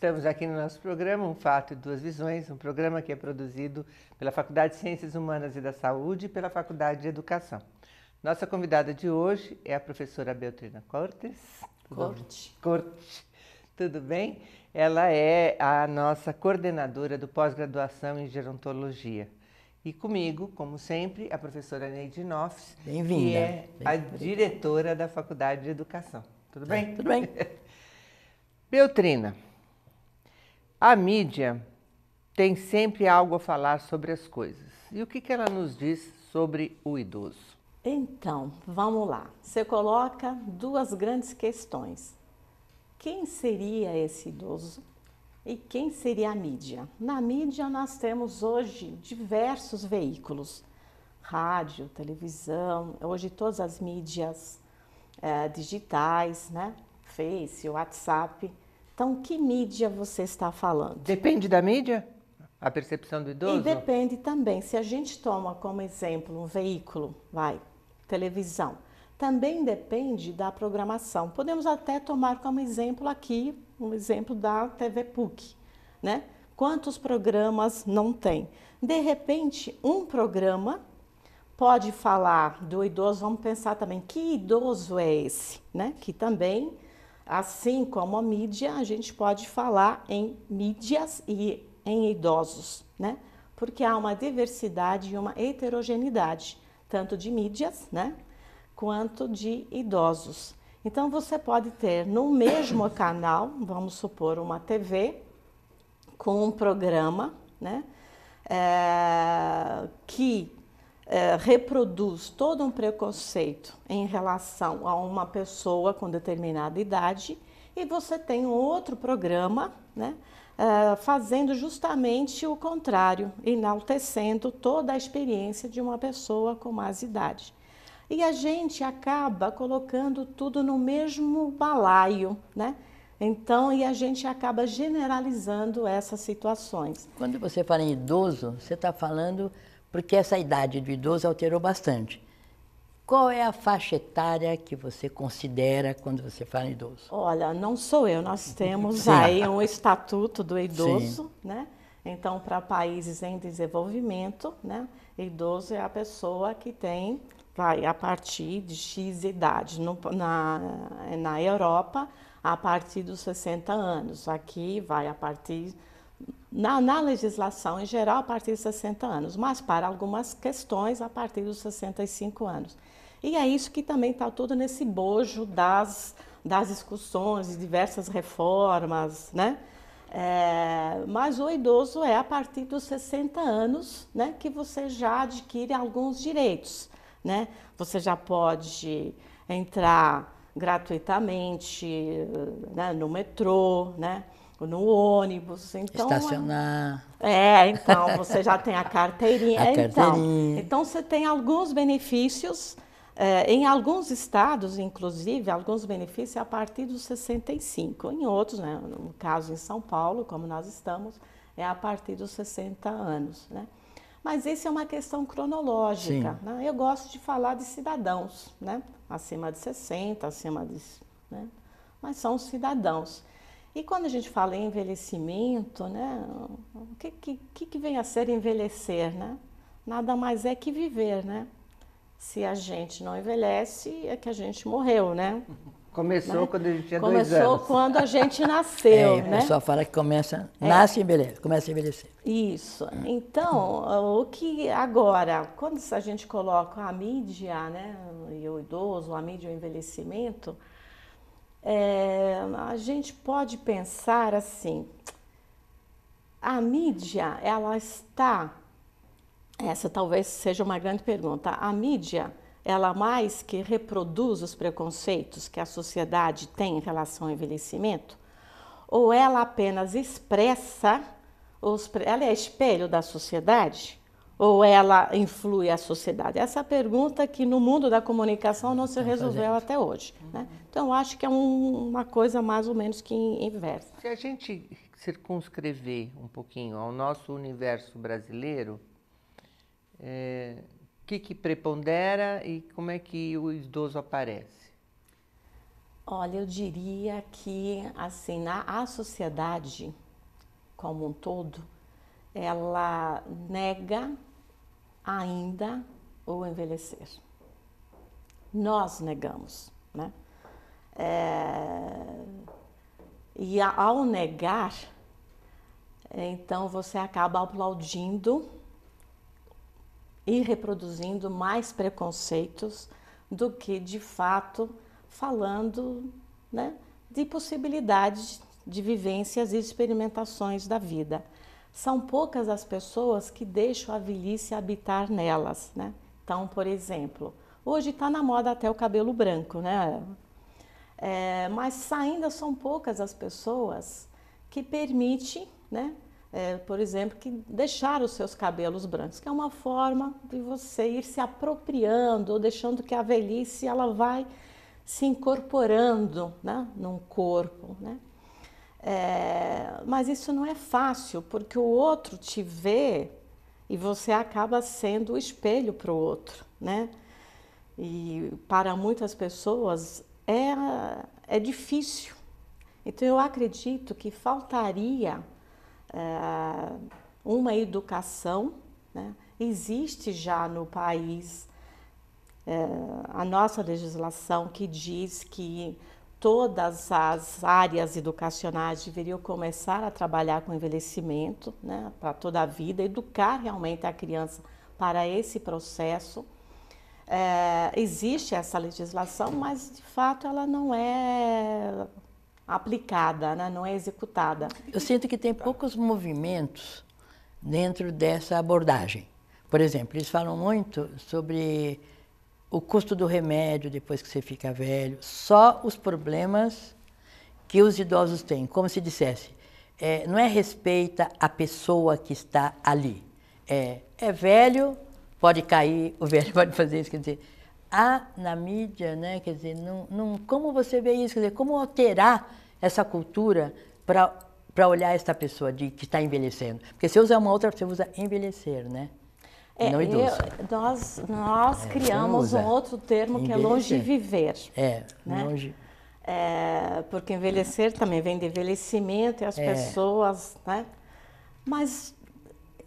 Estamos aqui no nosso programa Um Fato e Duas Visões, um programa que é produzido pela Faculdade de Ciências Humanas e da Saúde e pela Faculdade de Educação. Nossa convidada de hoje é a professora Beltrina Côrte. Tudo bem? Ela é a nossa coordenadora do Pós-Graduação em Gerontologia. E comigo, como sempre, a professora Neide de Aquino Noffs, que é a diretora da Faculdade de Educação. Tudo bem? Tudo bem. Beltrina, a mídia tem sempre algo a falar sobre as coisas. E o que ela nos diz sobre o idoso? Então, vamos lá. Você coloca duas grandes questões. Quem seria esse idoso? E quem seria a mídia? Na mídia nós temos hoje diversos veículos, rádio, televisão, hoje todas as mídias digitais, né? Face, WhatsApp. Então, que mídia você está falando? Depende da mídia? A percepção do idoso? E depende também. Se a gente toma como exemplo um veículo, televisão, também depende da programação. Podemos até tomar como exemplo aqui, um exemplo da TV PUC, né? Quantos programas não tem? De repente, um programa pode falar do idoso, vamos pensar também, que idoso é esse, né? Que também, assim como a mídia, a gente pode falar em mídias e em idosos, né? Porque há uma diversidade e uma heterogeneidade, tanto de mídias, né? Quanto de idosos. Então, você pode ter no mesmo canal, vamos supor, uma TV com um programa, né, que reproduz todo um preconceito em relação a uma pessoa com determinada idade, e você tem um outro programa, né, fazendo justamente o contrário, enaltecendo toda a experiência de uma pessoa com mais idade. E a gente acaba colocando tudo no mesmo balaio, né? Então, e a gente acaba generalizando essas situações. Quando você fala em idoso, você está falando porque essa idade do idoso alterou bastante. Qual é a faixa etária que você considera quando você fala em idoso? Olha, não sou eu, nós temos aí um Estatuto do Idoso, sim, né? Então, para países em desenvolvimento, né? Idoso é a pessoa que tem... a partir de X idade, na Europa, a partir dos 60 anos, aqui vai a partir, na legislação em geral, a partir de 60 anos, mas para algumas questões, a partir dos 65 anos. E é isso que também está tudo nesse bojo das discussões, diversas reformas, né? Mas o idoso é a partir dos 60 anos, né, que você já adquire alguns direitos. Né? Você já pode entrar gratuitamente, né, no metrô, né, no ônibus. Então, estacionar. Então você já tem a carteirinha. Então você tem alguns benefícios, em alguns estados, inclusive, alguns benefícios a partir dos 65. Em outros, né, no caso em São Paulo, como nós estamos, é a partir dos 60 anos, né? Mas isso é uma questão cronológica, né? Eu gosto de falar de cidadãos, né? Acima de 60, acima de... né? Mas são cidadãos. E quando a gente fala em envelhecimento, né? O que vem a ser envelhecer, né? Nada mais é que viver, né? Se a gente não envelhece, é que a gente morreu, né? Começou, né? Quando a gente tinha 2 anos. Começou quando a gente nasceu, né? O pessoal fala que nasce e envelhece, começa a envelhecer. Isso. Então, o que agora, quando a gente coloca a mídia, né, e o idoso, a mídia e o envelhecimento, a gente pode pensar assim, a mídia, ela está, essa talvez seja uma grande pergunta, a mídia, ela mais que reproduz os preconceitos que a sociedade tem em relação ao envelhecimento? Ou ela apenas expressa, ela é espelho da sociedade? Ou ela influi a sociedade? Essa pergunta que no mundo da comunicação não se resolveu até hoje, né? Então, acho que é uma coisa mais ou menos que inversa. Se a gente circunscrever um pouquinho ao nosso universo brasileiro, o que prepondera e como é que o idoso aparece? Olha, eu diria que assim, a sociedade como um todo, ela nega ainda o envelhecer. Nós negamos, né? E ao negar, então você acaba aplaudindo e reproduzindo mais preconceitos do que de fato falando, né, de possibilidades de vivências e experimentações da vida. São poucas as pessoas que deixam a velhice habitar nelas, né? Então, por exemplo, hoje está na moda até o cabelo branco, né? Mas ainda são poucas as pessoas que permitem, né, por exemplo, que deixar os seus cabelos brancos, que é uma forma de você ir se apropriando ou deixando que a velhice ela vai se incorporando, né, num corpo, né? Mas isso não é fácil, porque o outro te vê e você acaba sendo o espelho para o outro, né? E para muitas pessoas é difícil. Então eu acredito que faltaria uma educação, né? Existe já no país a nossa legislação que diz que todas as áreas educacionais deveriam começar a trabalhar com envelhecimento, né, para toda a vida, educar realmente a criança para esse processo. Existe essa legislação, mas de fato ela não é aplicada, né, não é executada. Eu sinto que tem poucos movimentos dentro dessa abordagem. Por exemplo, eles falam muito sobre o custo do remédio depois que você fica velho, só os problemas que os idosos têm, como se dissesse, não é respeita a pessoa que está ali, é velho, pode cair, o velho pode fazer isso, quer dizer, há na mídia, né, quer dizer, como você vê isso, quer dizer, como alterar essa cultura para olhar esta pessoa que está envelhecendo, porque se usa uma outra, você usa envelhecer, né? Não idoso. Nós criamos um outro termo envelhecer, que é longeviver. Né? Longe. Porque envelhecer também vem de envelhecimento e as pessoas, né? Mas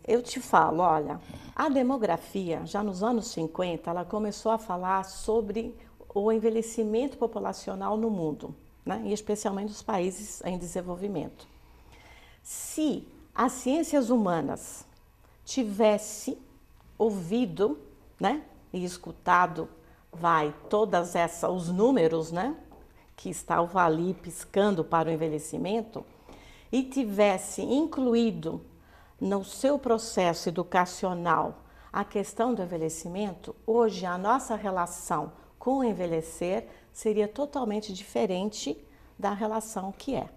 eu te falo, olha, a demografia, já nos anos 50, ela começou a falar sobre o envelhecimento populacional no mundo, né? E especialmente nos países em desenvolvimento. Se as ciências humanas tivesse ouvido, né, e escutado, todas essas, os números, né, que estavam ali piscando para o envelhecimento, e tivesse incluído no seu processo educacional a questão do envelhecimento, hoje a nossa relação com o envelhecer seria totalmente diferente da relação que é.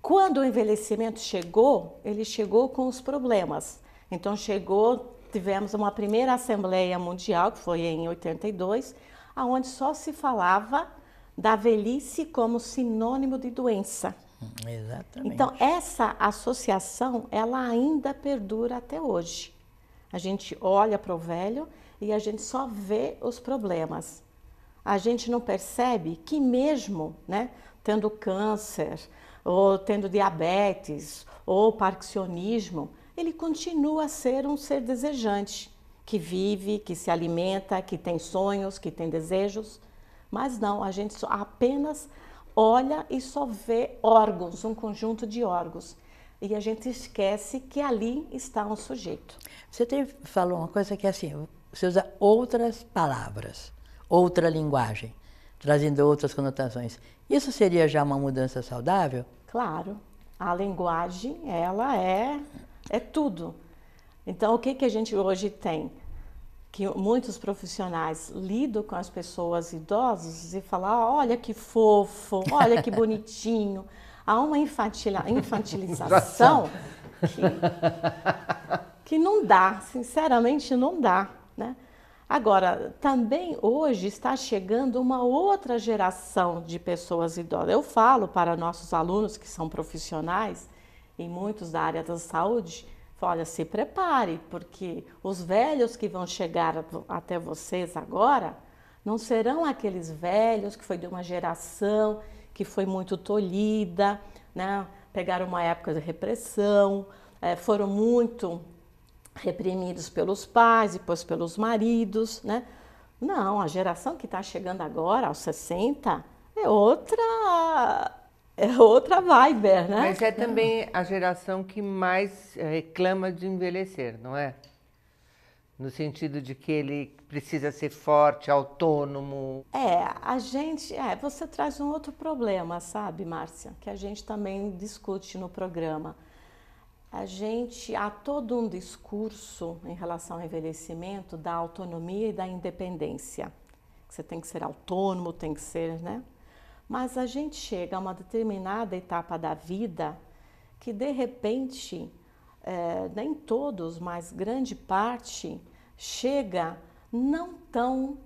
Quando o envelhecimento chegou, ele chegou com os problemas. Então chegou, tivemos uma primeira Assembleia Mundial, que foi em 82, onde só se falava da velhice como sinônimo de doença. Exatamente. Então essa associação, ela ainda perdura até hoje. A gente olha para o velho e a gente só vê os problemas. A gente não percebe que mesmo, né, tendo câncer, ou tendo diabetes, ou parkinsonismo, ele continua a ser um ser desejante, que vive, que se alimenta, que tem sonhos, que tem desejos. Mas não, a gente apenas olha e só vê órgãos, um conjunto de órgãos. E a gente esquece que ali está um sujeito. Você falou uma coisa que é assim, você usa outras palavras, outra linguagem, trazendo outras conotações. Isso seria já uma mudança saudável? Claro. A linguagem, ela é tudo. Então, o que a gente hoje tem? Que muitos profissionais lidam com as pessoas idosas e falam, olha que fofo, olha que bonitinho. Há uma infantilização que não dá, sinceramente não dá, né? Agora, também hoje está chegando uma outra geração de pessoas idosas. Eu falo para nossos alunos que são profissionais, e muitos da área da saúde, olha, se prepare, porque os velhos que vão chegar até vocês agora Não serão aqueles velhos que foi de uma geração que foi muito tolhida, né? Pegaram uma época de repressão, foram muito reprimidos pelos pais, depois pelos maridos, né? Não, a geração que está chegando agora, aos 60, é outra vibe, né? Mas é também a geração que mais reclama de envelhecer, não é? No sentido de que ele precisa ser forte, autônomo. Você traz um outro problema, sabe, Márcia? Que a gente também discute no programa. Há todo um discurso em relação ao envelhecimento da autonomia e da independência. Você tem que ser autônomo, tem que ser, né? Mas a gente chega a uma determinada etapa da vida que, de repente, nem todos, mas grande parte, chega não tão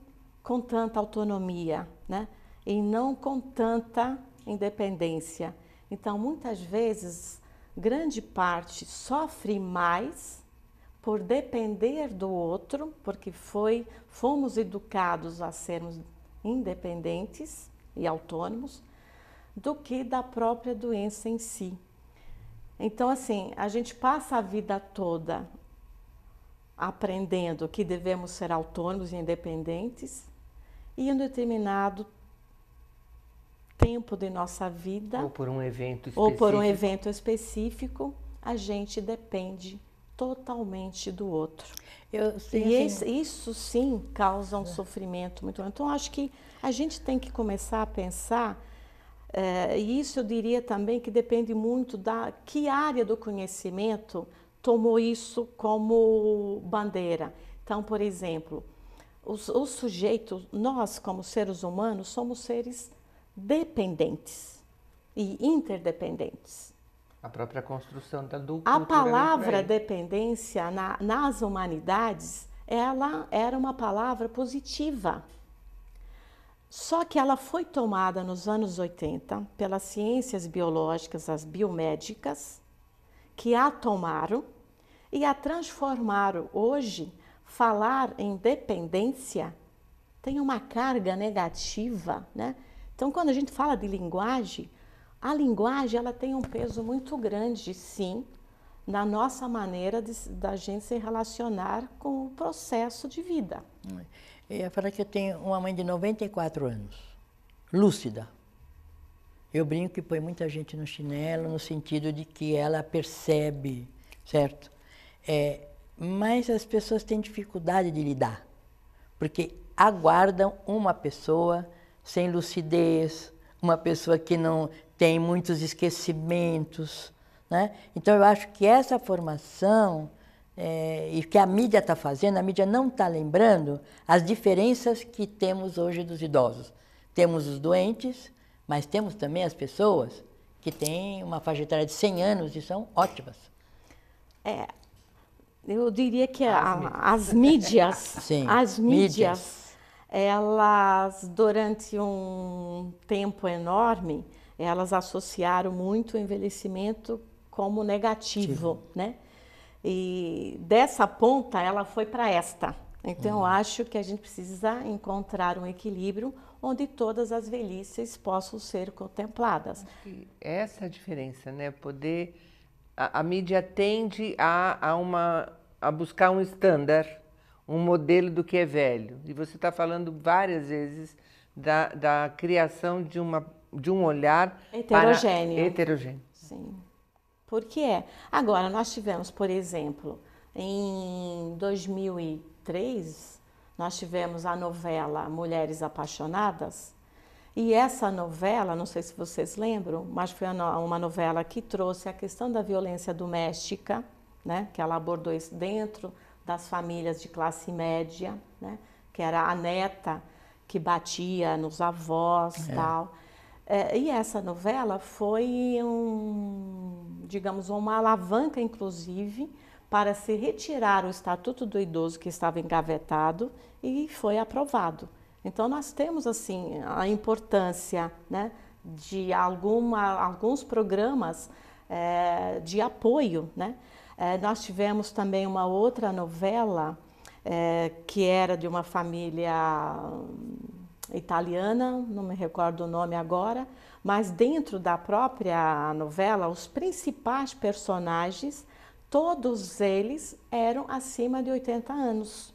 com tanta autonomia, né? E não com tanta independência. Então, muitas vezes, grande parte sofre mais por depender do outro, porque fomos educados a sermos independentes e autônomos, do que da própria doença em si. Então, assim, a gente passa a vida toda aprendendo que devemos ser autônomos e independentes, e em um determinado tempo de nossa vida, ou por um evento específico, a gente depende totalmente do outro. Isso sim causa um sofrimento muito grande. Então, acho que a gente tem que começar a pensar, e isso eu diria também que depende muito da que área do conhecimento tomou isso como bandeira. Então, por exemplo, os sujeitos, nós como seres humanos, somos seres dependentes e interdependentes. A própria construção da dupla. A palavra dependência nas humanidades, ela era uma palavra positiva. Só que ela foi tomada nos anos 80 pelas ciências biológicas, as biomédicas, que a tomaram e a transformaram. Hoje, falar em dependência tem uma carga negativa, né? Então, quando a gente fala de linguagem, a linguagem ela tem um peso muito grande, sim, na nossa maneira da gente se relacionar com o processo de vida. Eu ia falar que eu tenho uma mãe de 94 anos, lúcida. Eu brinco que põe muita gente no chinelo, no sentido de que ela percebe, certo? Mas as pessoas têm dificuldade de lidar, porque aguardam uma pessoa sem lucidez, uma pessoa que não tem muitos esquecimentos, né? Então, eu acho que essa formação, e que a mídia está fazendo, a mídia não está lembrando as diferenças que temos hoje dos idosos. Temos os doentes, mas temos também as pessoas que têm uma faixa etária de 100 anos e são ótimas. Eu diria que as mídias. Elas, durante um tempo enorme, elas associaram muito o envelhecimento como negativo, né? E dessa ponta, ela foi para esta. Então, eu acho que a gente precisa encontrar um equilíbrio onde todas as velhices possam ser contempladas. Essa é a diferença, né? Poder... A mídia tende a buscar um standard, um modelo do que é velho. E você está falando várias vezes da criação de um olhar heterogêneo. Sim. Porque Agora, nós tivemos, por exemplo, em 2003, nós tivemos a novela Mulheres Apaixonadas. E essa novela, não sei se vocês lembram, mas foi uma novela que trouxe a questão da violência doméstica, né? Que ela abordou isso dentro das famílias de classe média, né? Que era a neta que batia nos avós e tal. E essa novela foi, digamos, uma alavanca, inclusive, para se retirar o Estatuto do Idoso que estava engavetado e foi aprovado. Então, nós temos, assim, a importância, né, de alguns programas de apoio, né? Nós tivemos também uma outra novela que era de uma família italiana, não me recordo o nome agora, mas dentro da própria novela, os principais personagens, todos eles eram acima de 80 anos.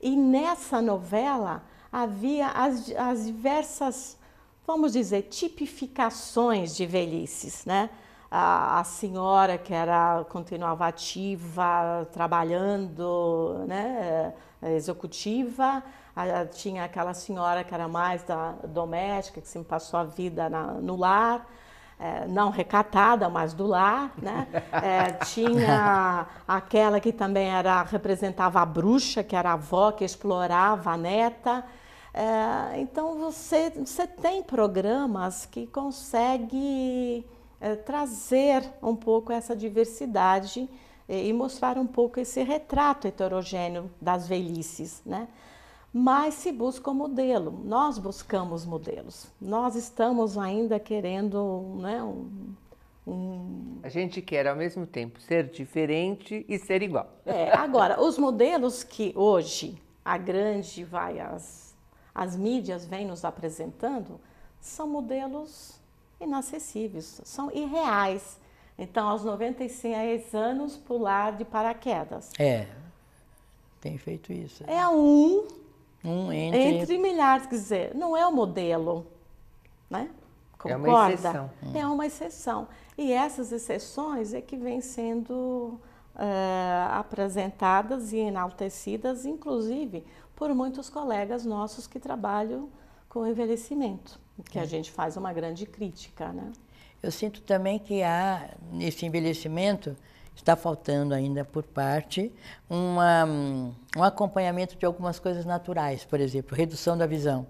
E nessa novela havia as diversas, vamos dizer, tipificações de velhices, né? A senhora que era, continuava ativa, trabalhando, né, executiva, tinha aquela senhora que era mais da doméstica, que sempre passou a vida no lar, não recatada, mas do lar, né? Tinha aquela que também era, representava a bruxa, que era a avó, que explorava a neta. Então você tem programas que conseguem trazer um pouco essa diversidade e mostrar um pouco esse retrato heterogêneo das velhices, né? Mas se busca um modelo, nós buscamos modelos, nós estamos ainda querendo, né, A gente quer, ao mesmo tempo, ser diferente e ser igual. Agora, os modelos que hoje as mídias vêm nos apresentando são modelos inacessíveis, são irreais. Então, aos 96 anos, pular de paraquedas. Tem feito isso. É um entre milhares, quer dizer, não é o modelo, né? Concorda? É uma exceção. É uma exceção. E essas exceções é que vêm sendo apresentadas e enaltecidas, inclusive, por muitos colegas nossos que trabalham com envelhecimento, que a gente faz uma grande crítica, né? Eu sinto também que há, nesse envelhecimento, está faltando ainda por parte um acompanhamento de algumas coisas naturais, por exemplo, redução da visão.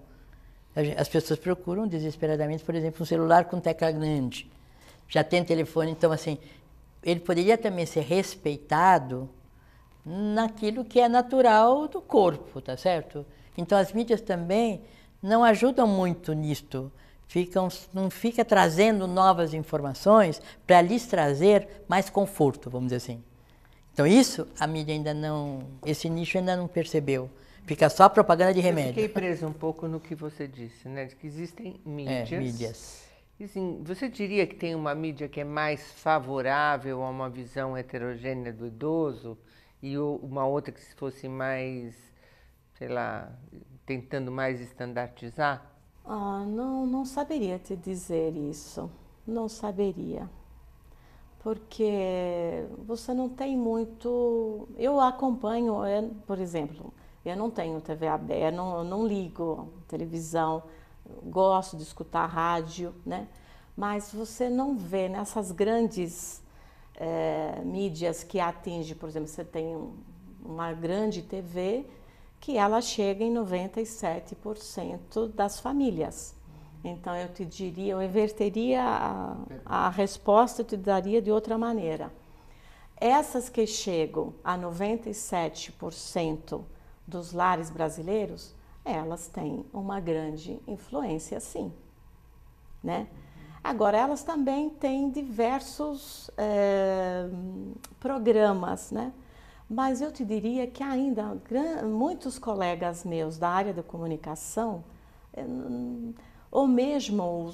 As pessoas procuram desesperadamente, por exemplo, um celular com tecla grande. Já tem telefone, então assim, ele poderia também ser respeitado naquilo que é natural do corpo, tá certo? Então as mídias também não ajudam muito nisto. Não fica trazendo novas informações para lhes trazer mais conforto, vamos dizer assim. Então isso a mídia ainda não, esse nicho ainda não percebeu. Fica só propaganda de remédio. Eu fiquei presa um pouco no que você disse, né? De que existem mídias. E, assim, você diria que tem uma mídia que é mais favorável a uma visão heterogênea do idoso e uma outra que fosse mais, sei lá, tentando mais estandartizar? Ah, não saberia te dizer isso, não saberia, porque você não tem muito... Eu acompanho, por exemplo, eu não tenho TV aberta, não ligo televisão, gosto de escutar rádio, né? Mas você não vê nessas grandes mídias que atinge, por exemplo, você tem uma grande TV, que ela chega em 97% das famílias. Então, eu te diria, eu inverteria a resposta, eu te daria de outra maneira. Essas que chegam a 97% dos lares brasileiros, elas têm uma grande influência, sim, né? Agora, elas também têm diversos programas, né? Mas eu te diria que ainda muitos colegas meus da área da comunicação, ou mesmo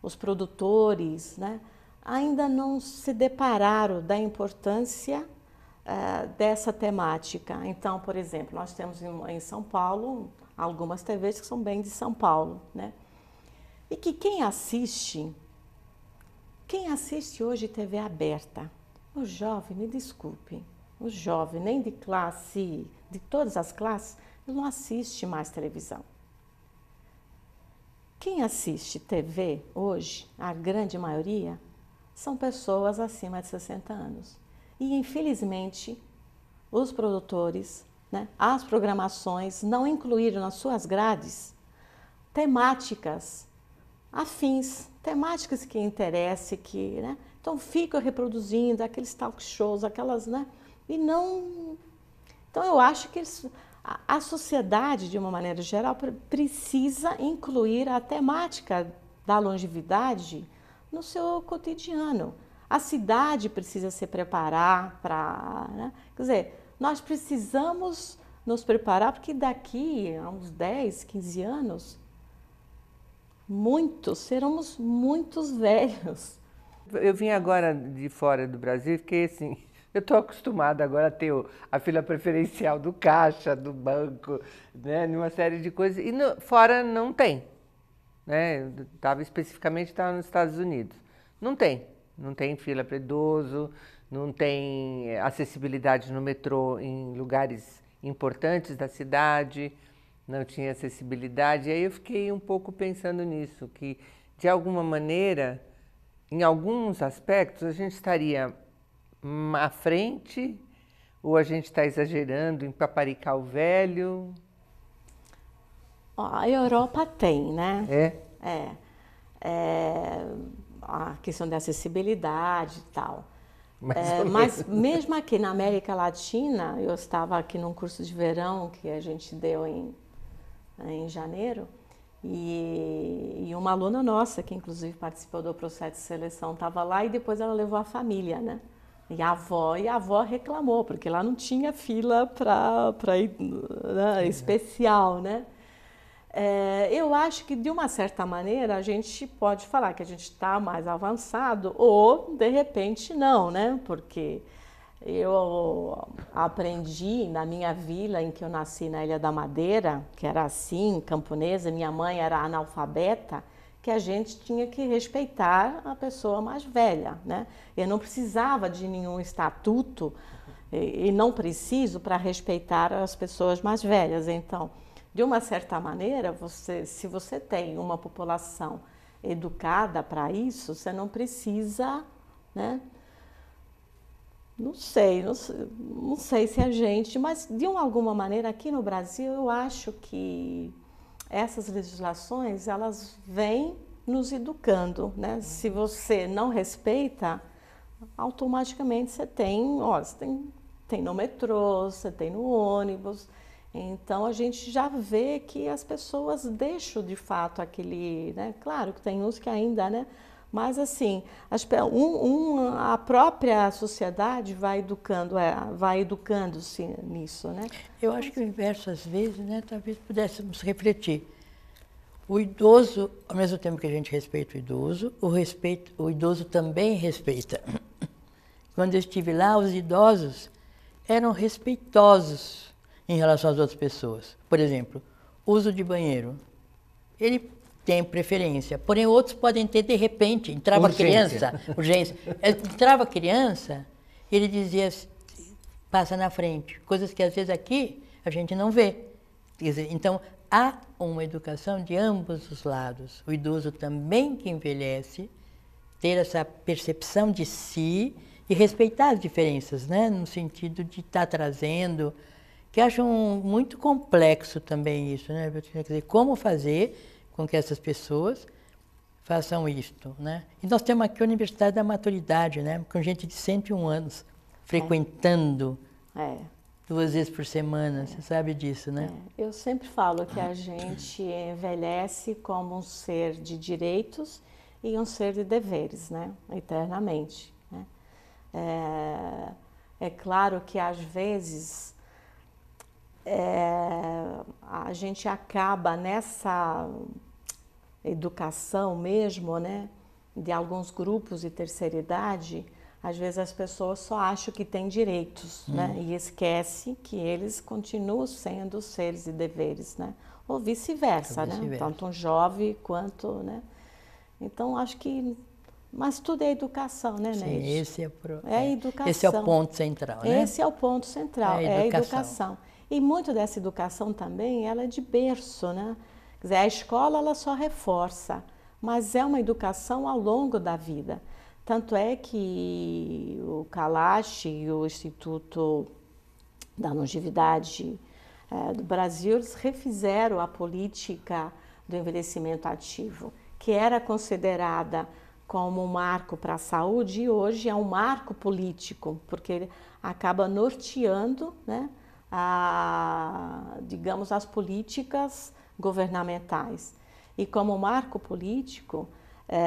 os produtores, né, ainda não se depararam da importância dessa temática. Então, por exemplo, nós temos em São Paulo algumas TVs que são bem de São Paulo, né, e que quem assiste hoje TV aberta, o jovem, me desculpe, o jovem, nem de classe, de todas as classes, não assiste mais televisão. Quem assiste TV hoje, a grande maioria, são pessoas acima de 60 anos. E, infelizmente, os produtores, né, as programações não incluíram nas suas grades temáticas afins, temáticas que interessem, que, né? Então ficam reproduzindo aqueles talk shows, aquelas, né? E não... Então eu acho que a sociedade, de uma maneira geral, precisa incluir a temática da longevidade no seu cotidiano. A cidade precisa se preparar para... Né? Quer dizer, nós precisamos nos preparar, porque daqui a uns 10, 15 anos, seremos muitos velhos. Eu vim agora de fora do Brasil e fiquei assim... Eu estou acostumada agora a ter a fila preferencial do caixa, do banco, né, numa série de coisas. E fora não tem, né? Eu estava nos Estados Unidos. Não tem. Não tem fila para idoso, não tem acessibilidade no metrô em lugares importantes da cidade, não tinha acessibilidade. E aí eu fiquei um pouco pensando nisso, que de alguma maneira, em alguns aspectos, a gente estaria à frente, ou a gente está exagerando em paparicar o velho? A Europa tem, né? É a questão da acessibilidade e tal. Mas mesmo aqui na América Latina, eu estava aqui num curso de verão que a gente deu em janeiro, e uma aluna nossa, que inclusive participou do processo de seleção, estava lá, e depois ela levou a família, né? E a avó reclamou, porque lá não tinha fila para ir, né, especial, né? Eu acho que, de uma certa maneira, a gente pode falar que a gente está mais avançado, ou, de repente, não, né? Porque eu aprendi na minha vila, em que eu nasci, na Ilha da Madeira, que era assim, camponesa, minha mãe era analfabeta, que a gente tinha que respeitar a pessoa mais velha, né? Eu não precisava de nenhum estatuto, e não preciso, para respeitar as pessoas mais velhas. Então, de uma certa maneira, se você tem uma população educada para isso, você não precisa, né? Não sei se a gente... Mas, de alguma maneira, aqui no Brasil, eu acho que essas legislações, elas vêm nos educando, né? Se você não respeita, automaticamente você tem, tem no metrô, você tem no ônibus. Então, a gente já vê que as pessoas deixam, de fato, aquele... Né? Claro que tem uns que ainda, né? Mas, assim, a própria sociedade vai educando, vai educando-se nisso, né? Eu acho que o inverso, às vezes, né? Talvez pudéssemos refletir. O idoso, ao mesmo tempo que a gente respeita o idoso, o idoso também respeita. Quando eu estive lá, os idosos eram respeitosos em relação às outras pessoas. Por exemplo, uso de banheiro. Ele tem preferência, porém outros podem ter, de repente, entrava urgência. Criança, urgência. Entrava criança, ele dizia, passa na frente, coisas que às vezes aqui a gente não vê. Então, há uma educação de ambos os lados. O idoso também que envelhece, ter essa percepção de si e respeitar as diferenças, né? No sentido de estar trazendo... que acham muito complexo também isso, né? Quer dizer, como fazer com que essas pessoas façam isto, né? E nós temos aqui a Universidade da Maturidade, né? Com gente de 101 anos frequentando duas vezes por semana, você sabe disso, né? Eu sempre falo que a gente envelhece como um ser de direitos e um ser de deveres, né? Eternamente, né? É claro que, às vezes... a gente acaba nessa educação mesmo, né, de alguns grupos de terceira idade, às vezes as pessoas só acham que têm direitos, né, e esquece que eles continuam sendo seres e deveres, né, ou vice-versa, né, tanto um jovem quanto, né, então acho que... Mas tudo é educação, né, Neide? Sim, esse é, é educação. Esse é o ponto central, né? Esse é o ponto central, é a educação. E muito dessa educação também, ela é de berço, né? Quer dizer, a escola, ela só reforça, mas é uma educação ao longo da vida. Tanto é que o Calachi e o Instituto da Longevidade do Brasil, eles refizeram a política do envelhecimento ativo, que era considerada como um marco para a saúde, e hoje é um marco político, porque ele acaba norteando, né? Digamos, as políticas governamentais. E como marco político,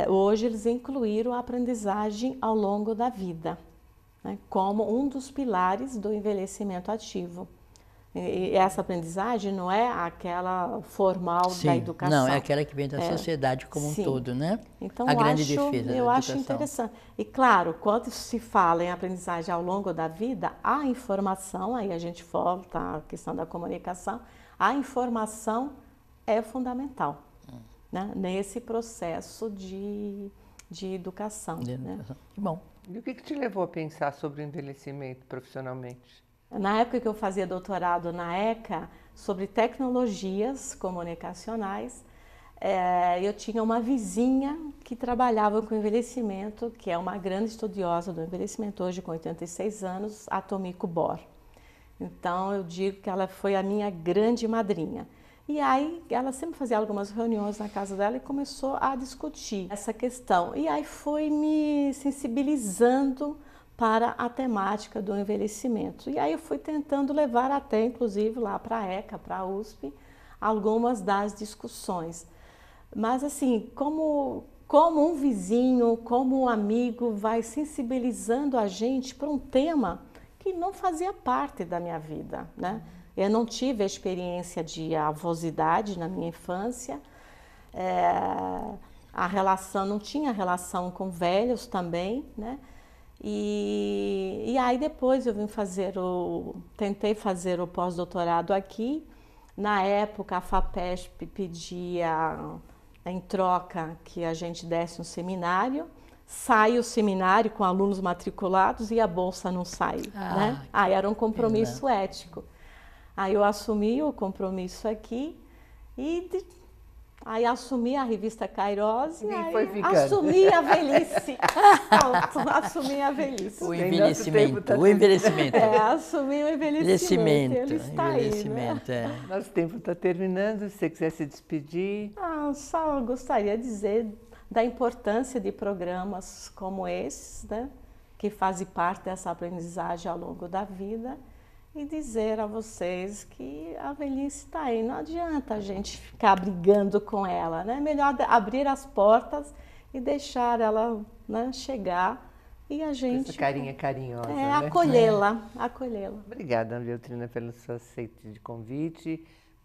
Hoje eles incluíram a aprendizagem ao longo da vida, né, como um dos pilares do envelhecimento ativo. E essa aprendizagem não é aquela formal, sim, da educação. Não, é aquela que vem da sociedade como um todo, né? Então, a grande defesa da educação. Eu acho interessante. E claro, quando se fala em aprendizagem ao longo da vida, a informação, aí a gente volta à questão da comunicação, a informação é fundamental, né, nesse processo de educação. De educação. Né? Que bom. E o que te levou a pensar sobre o envelhecimento profissionalmente? Na época que eu fazia doutorado na ECA, sobre tecnologias comunicacionais, eu tinha uma vizinha que trabalhava com envelhecimento, que é uma grande estudiosa do envelhecimento, hoje com 86 anos, a Tomiko Bohr. Então, eu digo que ela foi a minha grande madrinha. E aí, ela sempre fazia algumas reuniões na casa dela e começou a discutir essa questão. E aí foi me sensibilizando para a temática do envelhecimento. E aí eu fui tentando levar até, inclusive, lá para a ECA, para a USP, algumas das discussões. Mas assim, como um vizinho, como um amigo vai sensibilizando a gente para um tema que não fazia parte da minha vida, né? Eu não tive a experiência de avosidade na minha infância, a relação, não tinha relação com velhos também, né? E aí depois eu vim fazer tentei fazer o pós-doutorado aqui. Na época a FAPESP pedia em troca que a gente desse um seminário. Sai o seminário com alunos matriculados e a bolsa não sai, né? Aí era um compromisso ético. Aí eu assumi o compromisso aqui e aí assumi a revista Kairos e aí assumi a velhice. Pronto, assumi a velhice. O envelhecimento, o envelhecimento. Assumi o envelhecimento. Ele está envelhecimento, aí, né? Nosso tempo está terminando, se você quiser se despedir. Ah, só gostaria de dizer da importância de programas como esses, né, que fazem parte dessa aprendizagem ao longo da vida. E dizer a vocês que a velhice está aí, não adianta a gente ficar brigando com ela, né? É melhor abrir as portas e deixar ela, né, chegar e a gente... Essa carinha carinhosa, né? Acolhê-la, acolhê-la. Obrigada, Beltrina, pelo seu aceite de convite.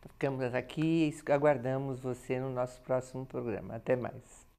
Ficamos aqui e aguardamos você no nosso próximo programa. Até mais.